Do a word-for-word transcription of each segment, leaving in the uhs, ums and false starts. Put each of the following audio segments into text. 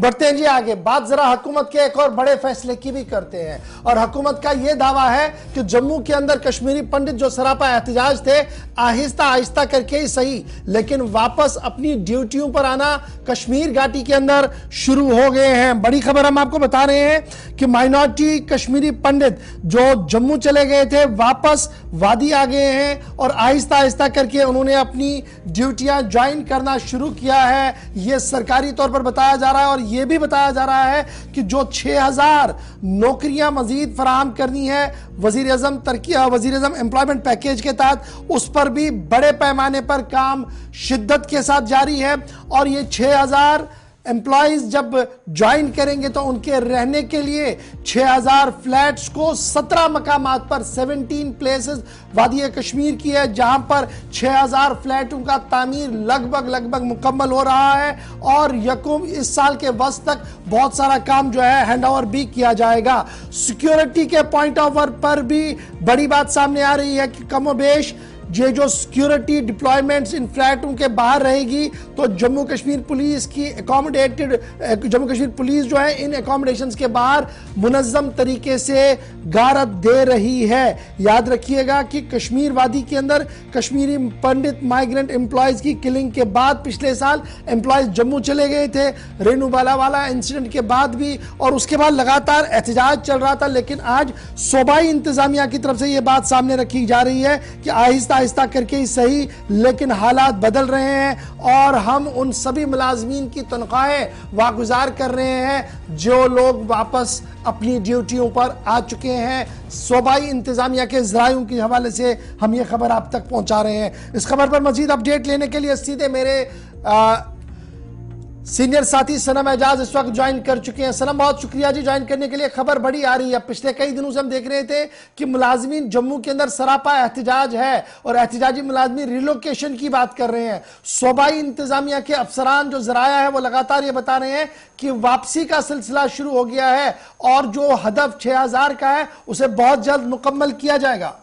बढ़ते हैं जी आगे। बात जरा हुकूमत के एक और बड़े फैसले की भी करते हैं और हुकूमत का यह दावा है कि जम्मू के अंदर कश्मीरी पंडित जो सरापा एहतजाज थे आहिस्ता आहिस्ता करके ही सही लेकिन वापस अपनी ड्यूटियों पर आना कश्मीर घाटी के अंदर शुरू हो गए हैं। बड़ी खबर हम आपको बता रहे हैं कि माइनॉरिटी कश्मीरी पंडित जो जम्मू चले गए थे वापस वादी आ गए हैं और आहिस्ता आहिस्ता करके उन्होंने अपनी ड्यूटियां ज्वाइन करना शुरू किया है। यह सरकारी तौर पर बताया जा रहा है और यह भी बताया जा रहा है कि जो छह हज़ार नौकरियां मजीद फराहम करनी है वजीर अजम तरक्की वजीर अजम एम्प्लॉयमेंट पैकेज के तहत उस पर भी बड़े पैमाने पर काम शिद्दत के साथ जारी है और ये छह हज़ार एम्प्लॉइज जब ज्वाइन करेंगे तो उनके रहने के लिए छह हज़ार फ्लैट्स को सत्रह मकामात पर सत्रह प्लेसेस वादी कश्मीर की है जहां पर छह हज़ार फ्लैटों का तामीर लगभग लगभग मुकम्मल हो रहा है और यकुम इस साल के वस्त तक बहुत सारा काम जो है हैंड ओवर भी किया जाएगा। सिक्योरिटी के पॉइंट ऑफ व्यू पर भी बड़ी बात सामने आ रही है कि कमोबेश ये जो सिक्योरिटी डिप्लॉयमेंट्स इन फ्लैटों के बाहर रहेगी तो जम्मू कश्मीर पुलिस की एकोमोडेटेड जम्मू कश्मीर पुलिस जो है इन एकोमोडेशंस के बाहर मुनज़्ज़म तरीके से गारद दे रही है। याद रखिएगा कि कश्मीर वादी के अंदर कश्मीरी पंडित माइग्रेंट एम्प्लॉयज़ की किलिंग के बाद पिछले साल एम्प्लॉयज़ जम्मू चले गए थे रेनू बालावाला इंसिडेंट के बाद भी और उसके बाद लगातार एहतजाज चल रहा था लेकिन आज सूबाई इंतज़ामिया की तरफ से ये बात सामने रखी जा रही है कि आहिस्ता आहिस्ता करके ही सही लेकिन हालात बदल रहे हैं और हम उन सभी मुलाजमीन की तनख्वाहें वागुजार कर रहे हैं जो लोग वापस अपनी ड्यूटियों पर आ चुके हैं। सूबाई इंतजामिया के जरायों के हवाले से हम ये खबर आप तक पहुंचा रहे हैं। इस खबर पर मजीद अपडेट लेने के लिए सीधे मेरे आ, सीनियर साथी सनम एजाज इस वक्त ज्वाइन कर चुके हैं। सनम बहुत शुक्रिया जी ज्वाइन करने के लिए। खबर बड़ी आ रही है, पिछले कई दिनों से हम देख रहे थे कि मुलाजमीन जम्मू के अंदर सरापा एहतजाज है और एहतजाजी मुलाजमीन रिलोकेशन की बात कर रहे हैं। सूबाई इंतजामिया के अफसरान जो जराया है वो लगातार ये बता रहे हैं कि वापसी का सिलसिला शुरू हो गया है और जो हदफ छः हज़ार का है उसे बहुत जल्द मुकम्मल किया जाएगा।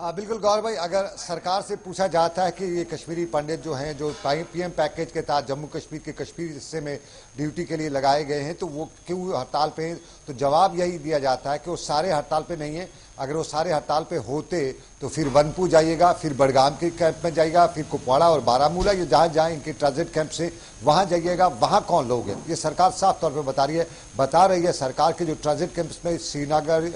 आ, बिल्कुल गौर भाई, अगर सरकार से पूछा जाता है कि ये कश्मीरी पंडित जो हैं जो पीएम पैकेज के तहत जम्मू कश्मीर के कश्मीर हिस्से में ड्यूटी के लिए लगाए गए हैं तो वो क्यों हड़ताल पे हैं, तो जवाब यही दिया जाता है कि वो सारे हड़ताल पे नहीं है। अगर वो सारे हड़ताल पे होते तो फिर वनपू जाइएगा, फिर बड़गाम के कैंप में जाइएगा, फिर कुपवाड़ा और बारामूला ये जहाँ जहाँ इनके ट्रांजिट कैंप से वहाँ जाइएगा, वहाँ कौन लोग हैं ये सरकार साफ तौर पे बता रही है। बता रही है सरकार के जो ट्रांजिट कैंप्स में श्रीनगर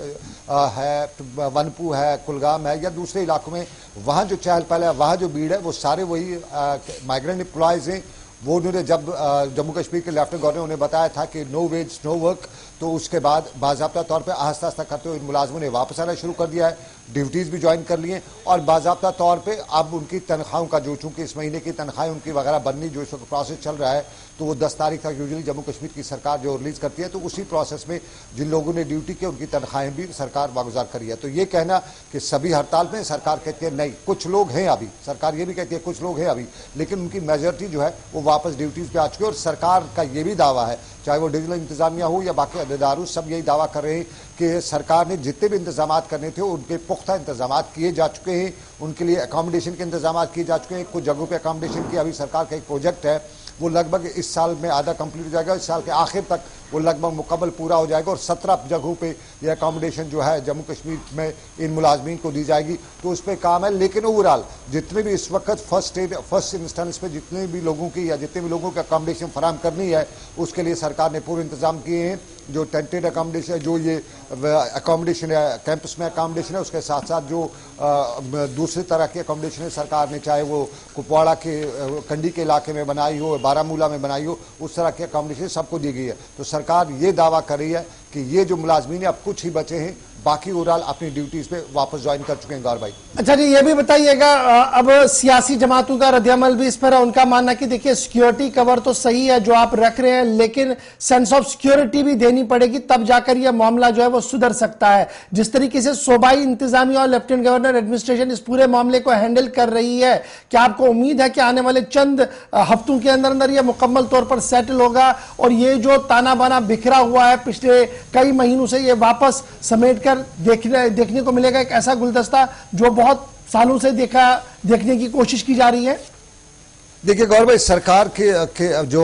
है, वनपू है, कुलगाम है या दूसरे इलाकों में वहाँ जो चहल पहल है, वहाँ जो भीड़ है, वो सारे वही माइग्रेंट एम्प्लॉयज़ हैं। वो उन्होंने जब जम्मू कश्मीर के लेफ्टिनेंट गवर्नर उन्हें बताया था कि नो वेज नो वर्क तो उसके बाद बाज़ाब्ता तौर पर आहिस्ता आहिस्ता करते हुए इन मुलाजमों ने वापस आना शुरू कर दिया है, ड्यूटीज़ भी ज्वाइन कर लिए और बाज़ाब्ता तौर पे अब उनकी तनख्वाहों का जो चूँकि इस महीने की तनख्वाहें उनकी वगैरह बननी जो इस वक्त प्रोसेस चल रहा है तो वो दस तारीख तक यूजली जम्मू कश्मीर की सरकार जो रिलीज़ करती है तो उसी प्रोसेस में जिन लोगों ने ड्यूटी की उनकी तनख्वाहें भी सरकार वागुजार करी है। तो ये कहना कि सभी हड़ताल में, सरकार कहती है नहीं, कुछ लोग हैं अभी, सरकार ये भी कहती है कुछ लोग हैं अभी, लेकिन उनकी मेजॉरिटी जो है वो वापस ड्यूटीज़ पर आ चुकी है। और सरकार का ये भी दावा है, चाहे वो डिविजनल इंतजामिया हो या बाकी अहदेदार, सब यही दावा कर रहे हैं कि सरकार ने जितने भी इंतजाम करने थे उनके पुख्ता इंतजाम किए जा चुके हैं। उनके लिए अकोमोडेशन के इंतजाम किए जा चुके हैं, कुछ जगहों पे अकोमोडेशन की अभी सरकार का एक प्रोजेक्ट है वो लगभग इस साल में आधा कंप्लीट हो जाएगा, इस साल के आखिर तक वो लगभग मुकम्मल पूरा हो जाएगा और सत्रह जगहों पे ये अकोमोडेशन जो है जम्मू कश्मीर में इन मुलाजमीन को दी जाएगी तो उस पर काम है। लेकिन ओवरऑल जितने भी इस वक्त फर्स्ट एड फर्स्ट इंस्टेंस पे जितने भी लोगों की या जितने भी लोगों का अकोमोडेशन फराम करनी है उसके लिए सरकार ने पूरे इंतजाम किए हैं। जो टेंटेड अकोमोडेशन, जो ये अकोमोडेशन है कैंपस में अकोमोडेशन है, उसके साथ साथ जो दूसरे तरह के अकोमोडेशन है सरकार ने, चाहे वो कुपवाड़ा के कंडी के इलाके में बनाई हो, बारामूला में बनाई हो, उस तरह के अकोमोडेशन सबको दी गई है। तो सरकार ये दावा कर रही है कि ये जो मुलाजमीन है अब कुछ ही बचे हैं, बाकी ओवरऑल अपनी ड्यूटीज पे वापस ज्वाइन कर चुके हैं। गौर भाई, अच्छा जी ये भी बताइएगा, अब सियासी जमातों का रद्दअमल भी इस पर है, उनका मानना कि देखिए सिक्योरिटी कवर तो सही है जो आप रख रहे हैं लेकिन सेंस ऑफ सिक्योरिटी भी देनी पड़ेगी तब जाकर यह मामला जो है वो सुधर सकता है। जिस तरीके से सूबाई इंतजामिया और लेफ्टिनेंट गवर्नर एडमिनिस्ट्रेशन इस पूरे मामले को हैंडल कर रही है, क्या आपको उम्मीद है कि आने वाले चंद हफ्तों के अंदर अंदर यह मुकम्मल तौर पर सेटल होगा और ये जो ताना बाना बिखरा हुआ है पिछले कई महीनों से ये वापस समेट कर देखने देखने को मिलेगा एक ऐसा गुलदस्ता जो बहुत सालों से देखा देखने की कोशिश की जा रही है? देखिए गौर भाई, सरकार के, के जो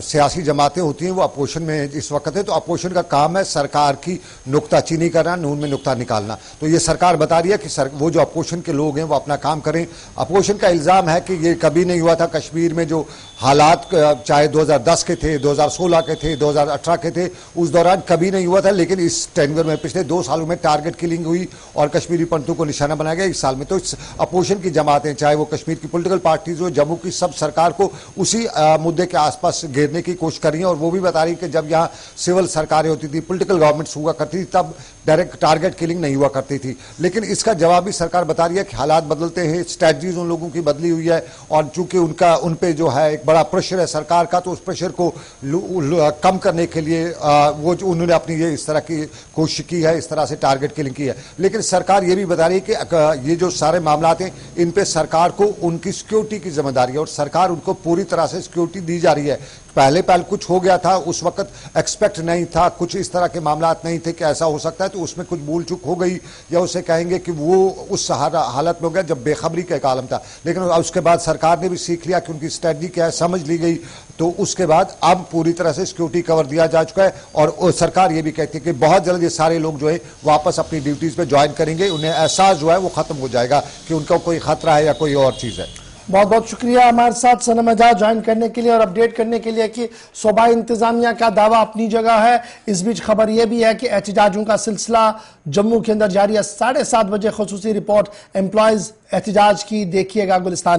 सियासी जमातें होती हैं वो अपोजिशन में इस वक्त है, तो अपोजिशन का काम है सरकार की नुक्ताचीनी करना, नून में नुक्ता निकालना। तो ये सरकार बता रही है कि सर, वो जो अपोजिशन के लोग हैं वो अपना काम करें। अपोजिशन का इल्ज़ाम है कि ये कभी नहीं हुआ था कश्मीर में, जो हालात चाहे दो हज़ार दस के थे, दो हज़ार सोलह के थे, दो हज़ार अठारह के थे, उस दौरान कभी नहीं हुआ था, लेकिन इस टेन्योर में पिछले दो सालों में टारगेट किलिंग हुई और कश्मीरी पंडितों को निशाना बनाया गया इस साल में। तो अपोजिशन की जमातें, चाहे वो कश्मीर की पोलिटिकल पार्टीज हो, जम्मू की सब सरकार को उसी आ, मुद्दे के आसपास घेरने की कोशिश कर रही है। और वो भी बता रही है कि जब यहाँ सिविल सरकारें होती थी, पोलिटिकल गवर्नमेंट्स हुआ करती थी, तब डायरेक्ट टारगेट किलिंग नहीं हुआ करती थी। लेकिन इसका जवाब भी सरकार बता रही है कि हालात बदलते हैं, स्ट्रैटजीज उन लोगों की बदली हुई है, और चूंकि उनका उन पर जो है एक बड़ा प्रेशर है सरकार का, तो उस प्रेशर को लु, लु, कम करने के लिए आ, वो जो उन्होंने अपनी ये इस तरह की कोशिश की है, इस तरह से टारगेट किलिंग की है। लेकिन सरकार ये भी बता रही है कि ये जो सारे मामलात हैं इन पर सरकार को उनकी सिक्योरिटी की जिम्मेदारी है और सरकार उनको पूरी तरह से सिक्योरिटी दी जा रही है। पहले पहल कुछ हो गया था, उस वक्त एक्सपेक्ट नहीं था, कुछ इस तरह के मामलात नहीं थे कि ऐसा हो सकता है, तो उसमें कुछ भूल चूक हो गई या उसे कहेंगे कि वो उस सहारा हालत में हो गया जब बेखबरी का एक आलम था। लेकिन उसके बाद सरकार ने भी सीख लिया कि उनकी स्ट्रेटजी क्या है, समझ ली गई, तो उसके बाद अब पूरी तरह से सिक्योरिटी कवर दिया जा चुका है। और सरकार ये भी कहती है कि बहुत जल्द ये सारे लोग जो है वापस अपनी ड्यूटीज़ पर ज्वाइन करेंगे, उन्हें एहसास जो है वो ख़त्म हो जाएगा कि उनका कोई ख़तरा है या कोई और चीज़ है। बहुत बहुत शुक्रिया हमारे साथ सनम आजाद ज्वाइन करने के लिए और अपडेट करने के लिए कि सूबा इंतजामिया का दावा अपनी जगह है। इस बीच खबर यह भी है कि एहतजाजों का सिलसिला जम्मू के अंदर जारी है। साढ़े सात बजे खुसूसी रिपोर्ट एम्प्लॉयज एहतजाज की, देखिएगा गुलिस्तान।